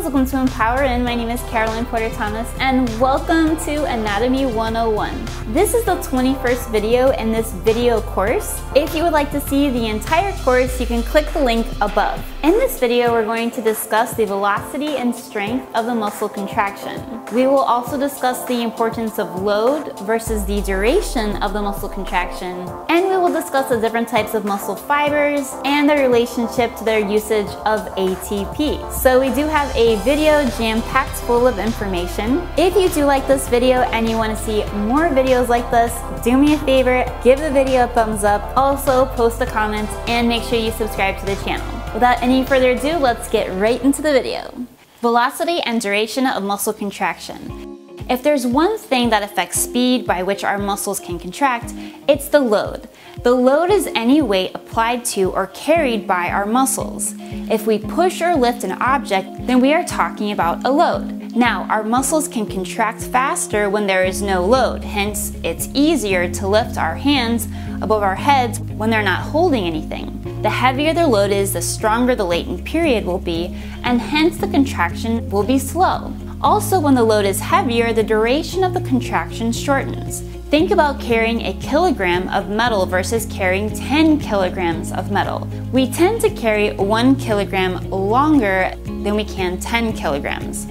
welcome to Empower In. My name is Caroline Porter Thomas and welcome to Anatomy 101. This is the 21st video in this video course. If you would like to see the entire course, you can click the link above. In this video, we're going to discuss the velocity and strength of the muscle contraction. We will also discuss the importance of load versus the duration of the muscle contraction, and we will discuss the different types of muscle fibers and their relationship to their usage of ATP. So we do have a video jam-packed full of information. If you do like this video and you want to see more videos like this, do me a favor, give the video a thumbs up, also post a comment, and make sure you subscribe to the channel. Without any further ado, let's get right into the video. Velocity and duration of muscle contraction. If there's one thing that affects speed by which our muscles can contract, it's the load. The load is any weight applied to or carried by our muscles. If we push or lift an object, then we are talking about a load. Now, our muscles can contract faster when there is no load, hence it's easier to lift our hands above our heads when they're not holding anything. The heavier the load is, the stronger the latent period will be, and hence the contraction will be slow. Also, when the load is heavier, the duration of the contraction shortens. Think about carrying a kilogram of metal versus carrying 10 kilograms of metal. We tend to carry 1 kilogram longer than we can 10 kilograms.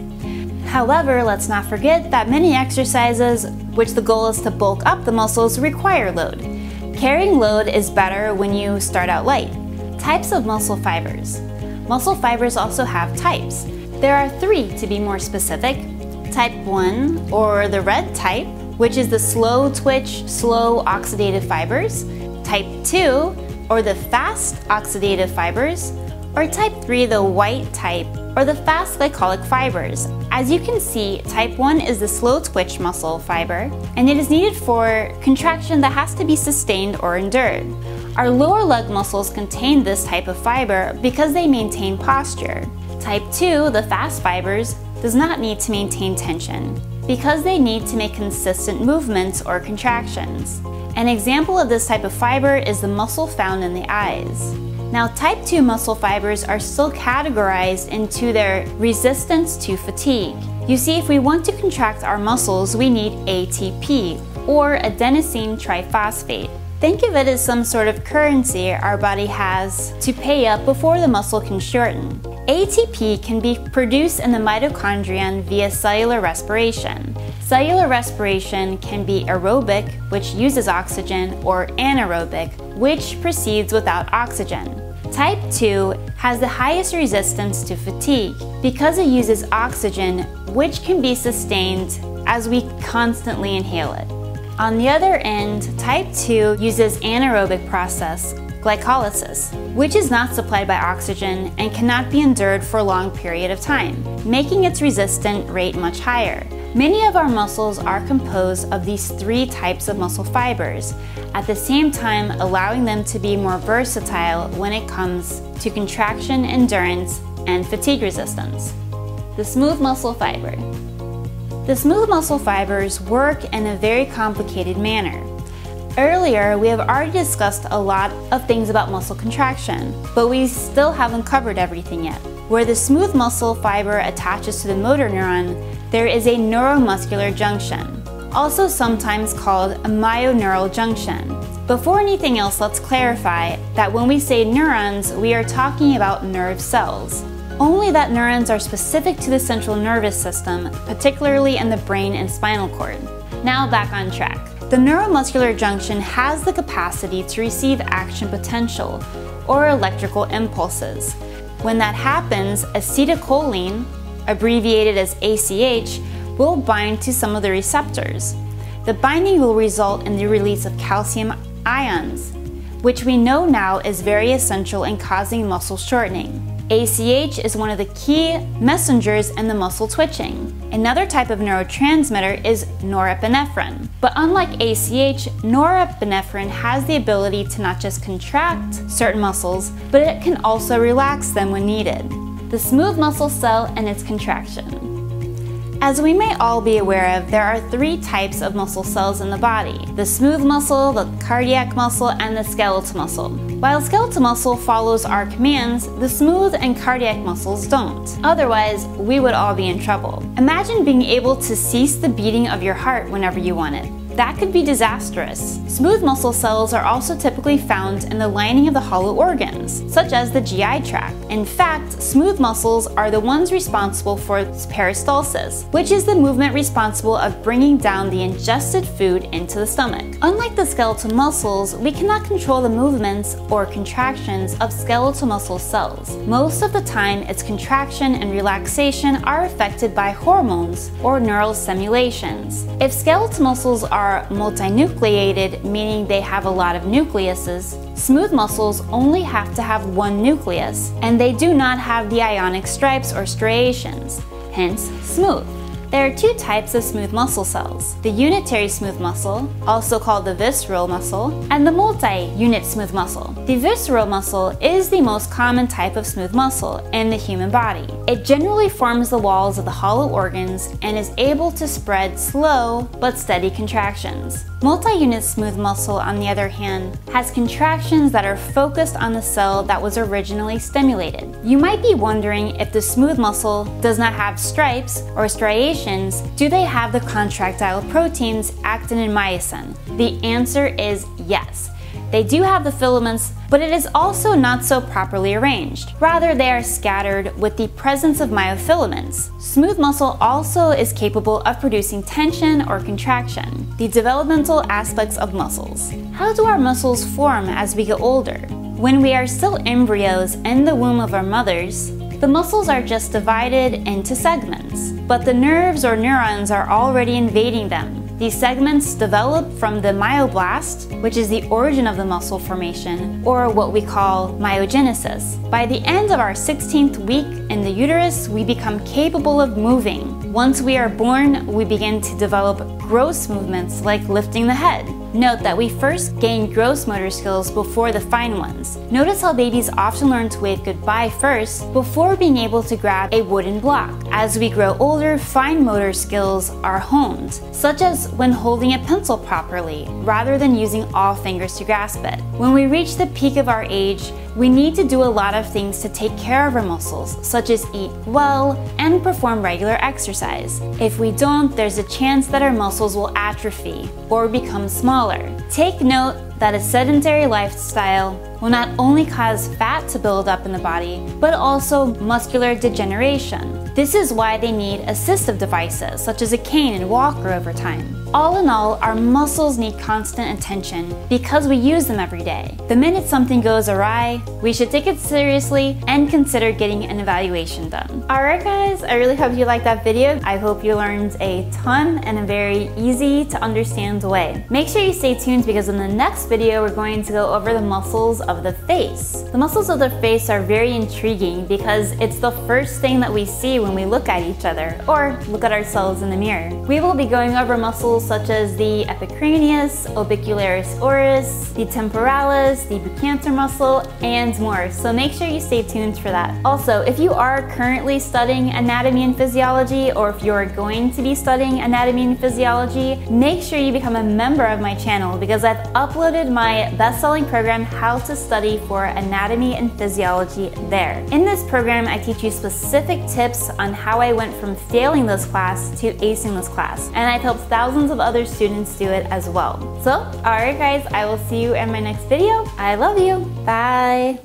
However, let's not forget that many exercises, which the goal is to bulk up the muscles, require load. Carrying load is better when you start out light. Types of muscle fibers. Muscle fibers also have types. There are three to be more specific. Type 1, or the red type, which is the slow twitch, slow oxidative fibers. Type 2, or the fast oxidative fibers. Or type 3, the white type, or the fast glycolytic fibers. As you can see, type 1 is the slow twitch muscle fiber, and it is needed for contraction that has to be sustained or endured. Our lower leg muscles contain this type of fiber because they maintain posture. Type 2, the fast fibers, does not need to maintain tension because they need to make consistent movements or contractions. An example of this type of fiber is the muscle found in the eyes. Now, type 2 muscle fibers are still categorized into their resistance to fatigue. You see, if we want to contract our muscles, we need ATP, or adenosine triphosphate. Think of it as some sort of currency our body has to pay up before the muscle can shorten. ATP can be produced in the mitochondrion via cellular respiration. Cellular respiration can be aerobic, which uses oxygen, or anaerobic, which proceeds without oxygen. Type 2 has the highest resistance to fatigue because it uses oxygen, which can be sustained as we constantly inhale it. On the other end, type 2 uses anaerobic process, glycolysis, which is not supplied by oxygen and cannot be endured for a long period of time, making its resistance rate much higher. Many of our muscles are composed of these three types of muscle fibers, at the same time allowing them to be more versatile when it comes to contraction, endurance, and fatigue resistance. The smooth muscle fiber. The smooth muscle fibers work in a very complicated manner. Earlier, we have already discussed a lot of things about muscle contraction, but we still haven't covered everything yet. Where the smooth muscle fiber attaches to the motor neuron, there is a neuromuscular junction, also sometimes called a myoneural junction. Before anything else, let's clarify that when we say neurons, we are talking about nerve cells. Only that neurons are specific to the central nervous system, particularly in the brain and spinal cord. Now back on track. The neuromuscular junction has the capacity to receive action potential, or electrical impulses. When that happens, acetylcholine, abbreviated as ACH, will bind to some of the receptors. The binding will result in the release of calcium ions, which we know now is very essential in causing muscle shortening. ACH is one of the key messengers in the muscle twitching. Another type of neurotransmitter is norepinephrine. But unlike ACH, norepinephrine has the ability to not just contract certain muscles, but it can also relax them when needed. The smooth muscle cell and its contraction. As we may all be aware of, there are three types of muscle cells in the body: the smooth muscle, the cardiac muscle, and the skeletal muscle. While skeletal muscle follows our commands, the smooth and cardiac muscles don't. Otherwise, we would all be in trouble. Imagine being able to cease the beating of your heart whenever you want it. That could be disastrous. Smooth muscle cells are also typically found in the lining of the hollow organs, such as the GI tract. In fact, smooth muscles are the ones responsible for peristalsis, which is the movement responsible of bringing down the ingested food into the stomach. Unlike the skeletal muscles, we cannot control the movements or contractions of skeletal muscle cells. Most of the time, its contraction and relaxation are affected by hormones or neural stimulations. If skeletal muscles are multinucleated, meaning they have a lot of nucleuses, smooth muscles only have to have one nucleus, and they do not have the ionic stripes or striations, hence smooth. There are two types of smooth muscle cells: the unitary smooth muscle, also called the visceral muscle, and the multi-unit smooth muscle. The visceral muscle is the most common type of smooth muscle in the human body. It generally forms the walls of the hollow organs and is able to spread slow but steady contractions. Multi-unit smooth muscle, on the other hand, has contractions that are focused on the cell that was originally stimulated. You might be wondering, if the smooth muscle does not have stripes or striations, do they have the contractile proteins actin and myosin? The answer is yes. They do have the filaments, but it is also not so properly arranged. Rather, they are scattered with the presence of myofilaments. Smooth muscle also is capable of producing tension or contraction, the developmental aspects of muscles. How do our muscles form as we get older? When we are still embryos in the womb of our mothers, the muscles are just divided into segments, but the nerves or neurons are already invading them. These segments develop from the myoblast, which is the origin of the muscle formation, or what we call myogenesis. By the end of our 16th week in the uterus, we become capable of moving. Once we are born, we begin to develop gross movements like lifting the head. Note that we first gain gross motor skills before the fine ones. Notice how babies often learn to wave goodbye first before being able to grab a wooden block. As we grow older, fine motor skills are honed, such as when holding a pencil properly, rather than using all fingers to grasp it. When we reach the peak of our age, we need to do a lot of things to take care of our muscles, such as eat well and perform regular exercise. If we don't, there's a chance that our muscles will atrophy or become smaller. Take note that a sedentary lifestyle will not only cause fat to build up in the body, but also muscular degeneration. This is why they need assistive devices, such as a cane and walker, over time. All in all, our muscles need constant attention because we use them every day. The minute something goes awry, we should take it seriously and consider getting an evaluation done. Alright guys, I really hope you liked that video. I hope you learned a ton in a very easy to understand way. Make sure you stay tuned, because in the next video we're going to go over the muscles of the face. The muscles of the face are very intriguing because it's the first thing that we see when we look at each other or look at ourselves in the mirror. We will be going over muscles such as the epicranius, orbicularis oris, the temporalis, the buccinator muscle, and more, so make sure you stay tuned for that. Also, if you are currently studying anatomy and physiology, or if you're going to be studying anatomy and physiology, make sure you become a member of my channel, because I've uploaded my best-selling program, How to Study for Anatomy and Physiology, there. In this program, I teach you specific tips on how I went from failing this class to acing this class, and I've helped thousands of other students do it as well. So, alright guys, I will see you in my next video. I love you. Bye.